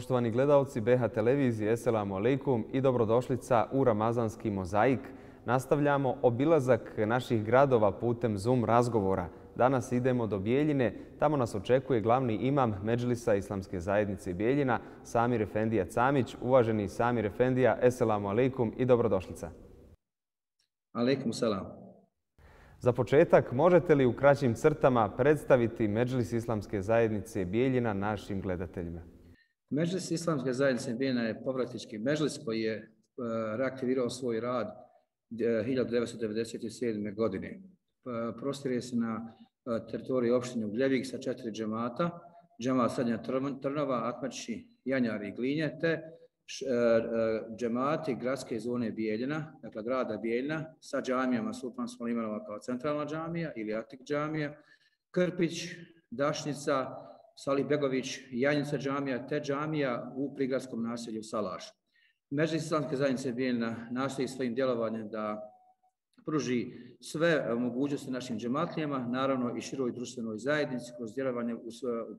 Poštovani gledalci BH televizije, eselamu alejkum i dobrodošlica u Ramazanski mozaik. Nastavljamo obilazak naših gradova putem Zoom razgovora. Danas idemo do Bijeljine. Tamo nas očekuje glavni imam Medžlisa Islamske zajednice Bijeljina, Samir ef. Camić. Uvaženi Samir ef. Eselamu alejkum i dobrodošlica. Alejkum selam. Za početak, možete li u kraćim crtama predstaviti Medžlis Islamske zajednice Bijeljina našim gledateljima? Medžlis Islamske zajednice Bijeljina je povratnički medžlis koji je reaktivirao svoj rad 1997. godine. Prostire se na teritoriji opštine Ugljevik sa 4 džemata, džemat Sadnja Trnova, Atmači, Janjari i Glinje, te džemati gradske zone Bijeljina, dakle grada Bijeljina, sa džamijama Sulejmanova kao centralna džamija ili Atik džamija, Krpić, Dašnica, Salih Begović, Janjica džamija, te džamija u prigradskom naselju Salaš. Medžlis Islamske zajednice Bijeljina nastoji svojim djelovanjem da pruži sve mogućnosti našim džematlijama, naravno i široj društvenoj zajednici kroz djelovanje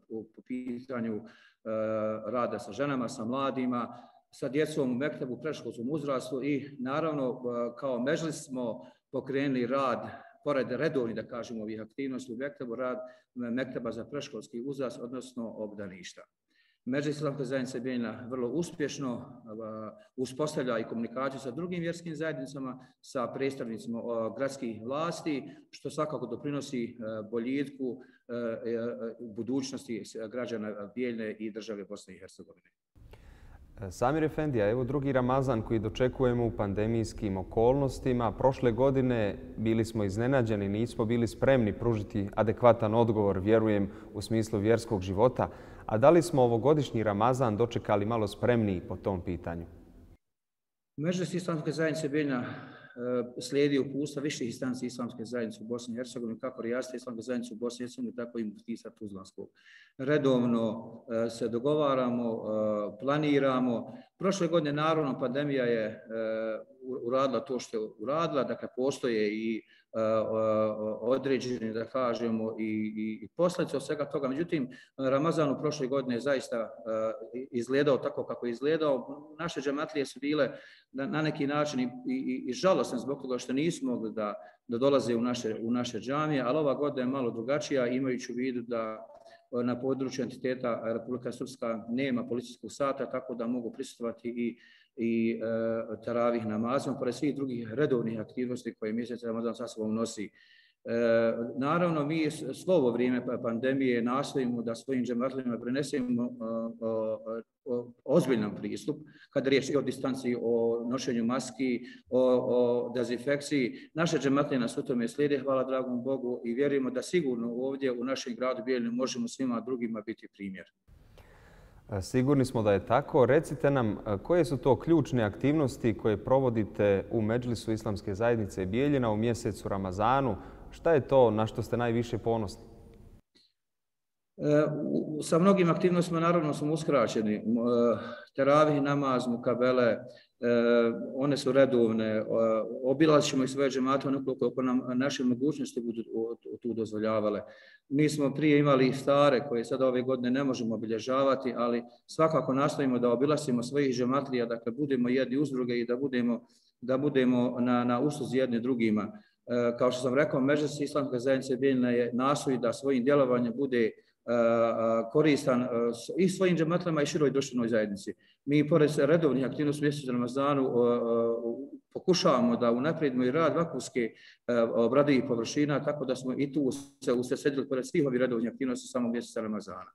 u pitanju rada sa ženama, sa mladima, sa djecom u mektebu, predškolskom uzrastu i naravno kao medžlis smo pokrenuli rad, pored redovnih, da kažemo, ovih aktivnosti u mektebu, rad mekteba za predškolski uzrast, odnosno obdaništa. Medžlis Islamske zajednice Bijeljina vrlo uspješno uspostavlja i komunikaciju sa drugim vjerskim zajednicama, sa predstavnicima gradskih vlasti, što svakako doprinosi boljitku budućnosti građana Bijeljine i države Bosne i Hercegovine. Samir Efendija, evo drugi Ramazan koji dočekujemo u pandemijskim okolnostima. Prošle godine bili smo iznenađeni, nismo bili spremni pružiti adekvatan odgovor, vjerujem, u smislu vjerskog života. A da li smo ovogodišnji Ramazan dočekali malo spremniji po tom pitanju? Medžlis Islamske zajednice Bijeljina slijedi uputstva viših instanci Islamske zajednice u Bosni i Hercegovini, kako Rijaseta Islamske zajednice u Bosni i Hercegovini, tako i Muftijstva tuzlanskog. Redovno se dogovaramo, planiramo. Prošle godine, naravno, pandemija je uradila to što je uradila, dakle, postoje i određene, da kažemo, i posljedice od svega toga. Međutim, Ramazan u prošle godine je zaista izgledao tako kako je izgledao. Naše džematlije su bile na neki način i žalosne zbog toga što nisu mogli da dolaze u naše džamije, ali ova godina je malo drugačija, imajući u vidu da na području entiteta Republika Srpska nema policijskog sata, tako da mogu prisustvovati i taravih namazom, pored svih drugih redovnih aktivnosti koje mjesec Ramazan sa sobom nosi. Naravno, mi svo ovo vrijeme pandemije nastojimo da svojim džematlijama prenesemo ozbiljan pristup kada riječ i o distanci, o nošenju maski, o dezinfekciji. Naše džematlije nas u tome slijede, hvala dragom Bogu, i vjerujemo da sigurno ovdje u našem gradu Bijeljini možemo svima drugima biti primjer. Sigurni smo da je tako. Recite nam koje su to ključne aktivnosti koje provodite u Medžlisu Islamske zajednice Bijeljina u mjesecu Ramazanu. Šta je to na što ste najviše ponosni? Sa mnogim aktivnostima naravno smo uskraćeni. Teravih namaz, mukabele, one su redovne. Obilazit ćemo ih sve džematove ukoliko nam naše mogućnosti budu tu dozvoljavale. Mi smo prije imali iftare koje sada ove godine ne možemo obilježavati, ali svakako nastojimo da obilazimo svojih džematlija, dakle budemo jedni uz druge i da budemo na usluzi jedni drugima. Kao što sam rekao, Medžlis Islamske zajednice Bijeljina je nastoji da svojim djelovanjem bude koristan i svojim džematljama i široj društvenoj zajednici. Mi, pored redovnih aktivnosti u mjesecu Ramazanu, pokušavamo da unaprijedimo i rad vakufske obradivih površina, tako da smo i tu se usredsredili pored svih ovih redovnih aktivnosti samo u mjesecu Ramazana.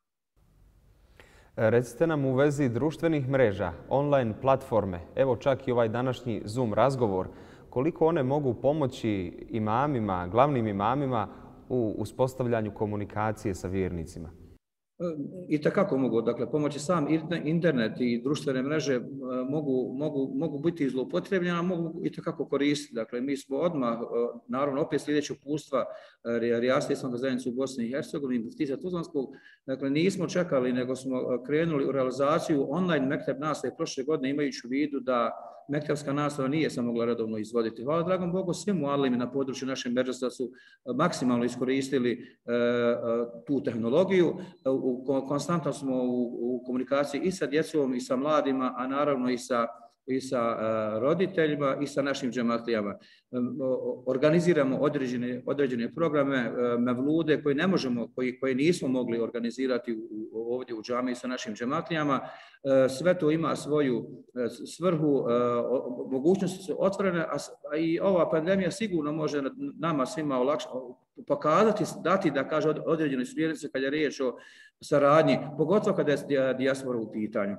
Recite nam u vezi društvenih mreža, online platforme, evo čak i ovaj današnji Zoom razgovor, koliko one mogu pomoći imamima, glavnim imamima u uspostavljanju komunikacije sa vjernicima? I takako mogu. Dakle, pomoći sam internet i društvene mreže mogu biti zloupotrebljena, mogu i takako koristiti. Dakle, mi smo odmah, naravno, opet sljedeći uputstva Rijaseta Islamske zajednice u Bosni i Hercegovini, Muftijstva tuzlanskog. Dakle, nismo čekali, nego smo krenuli u realizaciju online mekteb nastave prošle godine, imajući u vidu da mektabska nastava nije se mogla redovno izvoditi. Hvala dragom Bogu, svi mualimi na području naše medžlisa su maksimalno iskoristili tu tehnologiju. Konstantno smo u komunikaciji i sa djecom i sa mladima, a naravno i sa roditeljima i sa našim džematlijama. Organiziramo određene programe, mevlude koje nismo mogli organizirati ovdje u džamiji sa našim džematlijama. Sve to ima svoju svrhu, mogućnosti su otvorene, a i ova pandemija sigurno može nama svima pokazati, dati da kaže određene smjernice kad je riječ o saradnji, pogotovo kada je dijaspora u pitanju.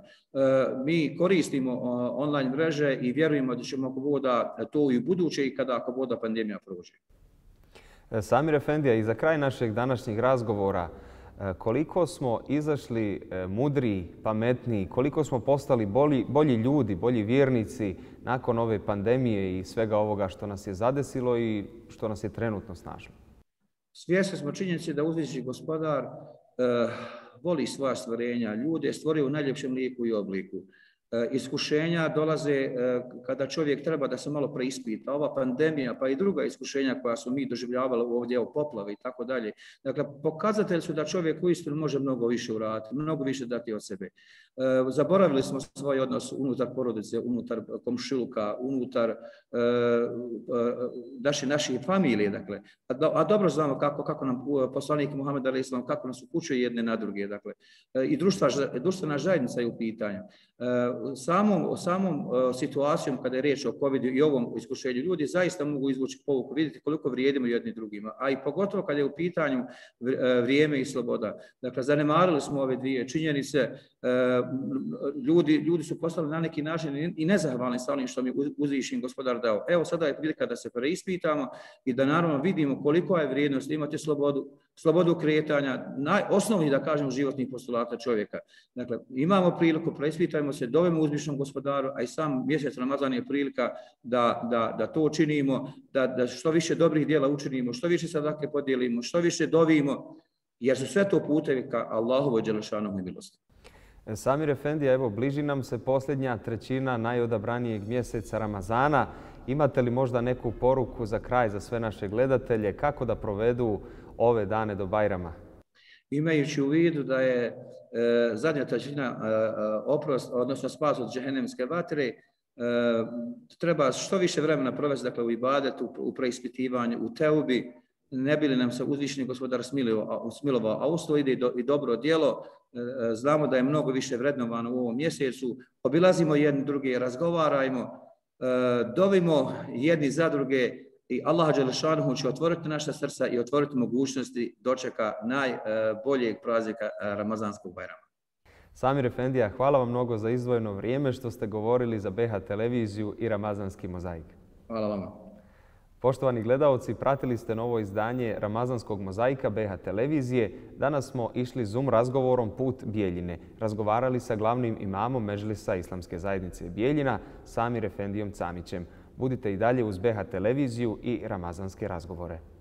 Mi koristimo online mreže i vjerujemo da ćemo ako voda to i u buduće i kada ako voda pandemija prođe. Samir efendija, i za kraj našeg današnjeg razgovora, koliko smo izašli mudriji, pametniji, koliko smo postali bolji ljudi, bolji vjernici nakon ove pandemije i svega ovoga što nas je zadesilo i što nas je trenutno snašlo? Svjesni smo činjenice da uzvišeni gospodar voli svoja stvorenja. Ljude stvorio u najljepšem liku i obliku. Iskušenja dolaze kada čovjek treba da se malo preispita. Ova pandemija pa i druga iskušenja koja su mi doživljavali ovdje, o poplave i tako dalje. Dakle, pokazatelj su da čovjek uistinu može mnogo više uraditi, mnogo više dati od sebe. Zaboravili smo svoj odnos unutar porodice, unutar komšiluka, unutar naših familije. Dakle, a dobro znamo kako nam poslanik Muhammed alejhi selam, kako nas upućuje jedne na druge. Dakle, i društvena zajednica je u pitanju. Samom situacijom kada je riječ o COVID-u i ovom iskušenju, ljudi zaista mogu izvući pouku, vidjeti koliko vrijedimo jedni drugima, a i pogotovo kada je u pitanju vrijeme i sloboda. Dakle, zanemarili smo ove dvije činjenice, ljudi su postali na neki način i nezahvalni sa onim što mi uzvišeni gospodar dao. Evo, sada je prilika da se preispitamo i da naravno vidimo koliko je vrijednost imati slobodu kretanja, osnovnih, da kažem, životnih postulata čovjeka. Dakle, imamo priliku, preispitajmo se, dovemo uzvišenom gospodaru, a i sam mjesec Ramazan je prilika da to činimo, da što više dobrih dijela učinimo, što više sadake podijelimo, što više dovimo, jer su sve to putevi ka Allahovoj dželešanovi milosti. Samir efendija, evo, bliži nam se posljednja trećina najodabranijeg mjeseca Ramazana. Imate li možda neku poruku za kraj, za sve naše gledatelje, kako da provedu ove dane do Bajrama? Imajući u vidu da je zadnja trećina oprost, odnosno spas od džehennemske vatre, treba što više vremena provesti u ibadetu, u preispitivanju, u teubi, ne bi li nam se uzvišeni gospodar smilovao, a usto ide i dobro djelo. Znamo da je mnogo više vrednovano u ovom mjesecu. Obilazimo jedni druge, razgovarajmo, dovimo jedni za druge i Allah dželešanu će otvoriti naša srca i otvoriti mogućnosti dočeka najboljeg praznika Ramazanskog bajrama. Samir efendija, hvala vam mnogo za izdvojeno vrijeme što ste govorili za BH televiziju i Ramazanski mozaik. Hvala vama. Poštovani gledalci, pratili ste novo izdanje Ramazanskog mozaika BH televizije. Danas smo išli Zoom razgovorom put Bijeljine. Razgovarali sa glavnim imamom Medžlisa Islamske zajednice Bijeljina, Samir efendijom Camićem. Budite i dalje uz BH televiziju i Ramazanske razgovore.